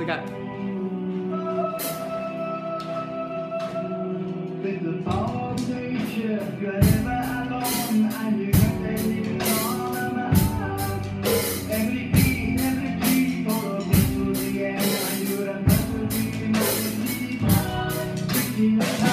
the guy.